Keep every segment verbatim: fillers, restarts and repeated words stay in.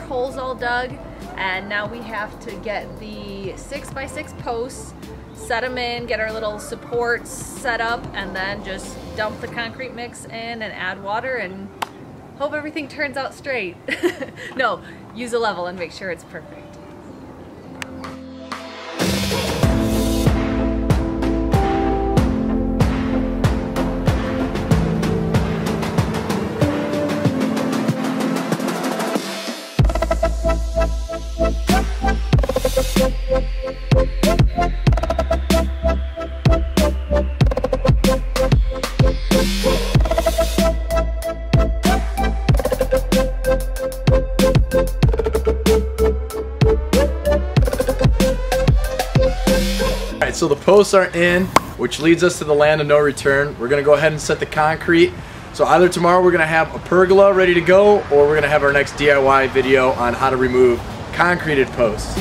our holes all dug, and now we have to get the six by six posts, set them in, get our little supports set up, and then just dump the concrete mix in and add water and hope everything turns out straight. No, use a level and make sure it's perfect. So the posts are in, which leads us to the land of no return. We're gonna go ahead and set the concrete. So either tomorrow we're gonna have a pergola ready to go, or we're gonna have our next D I Y video on how to remove concreted posts.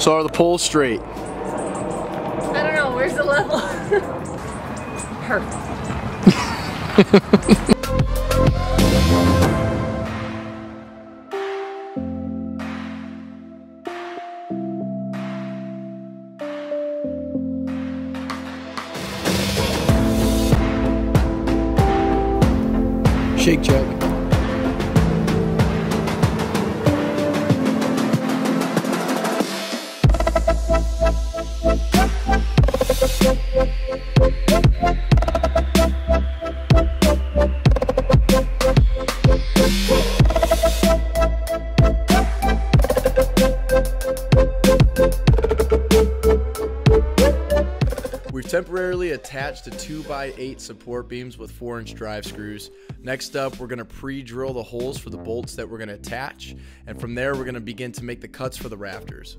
So are the poles straight? I don't know, where's the level? Perfect. Shake check. Temporarily attached to two by eight support beams with four inch drive screws. Next up, we're going to pre-drill the holes for the bolts that we're going to attach, and from there we're going to begin to make the cuts for the rafters.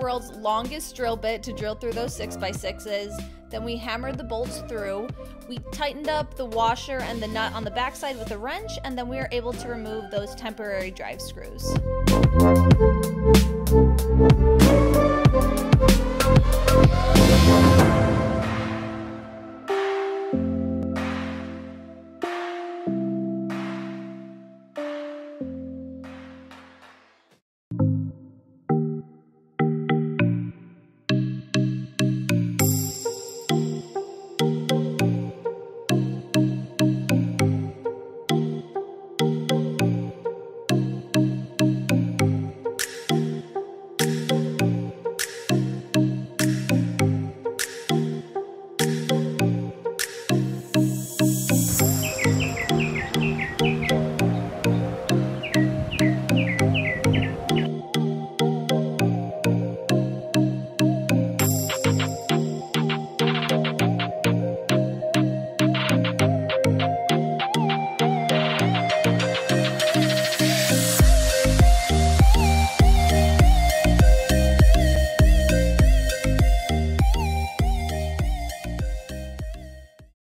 World's longest drill bit to drill through those six by sixes. Then we hammered the bolts through. We tightened up the washer and the nut on the backside with a wrench, and then we were able to remove those temporary drive screws.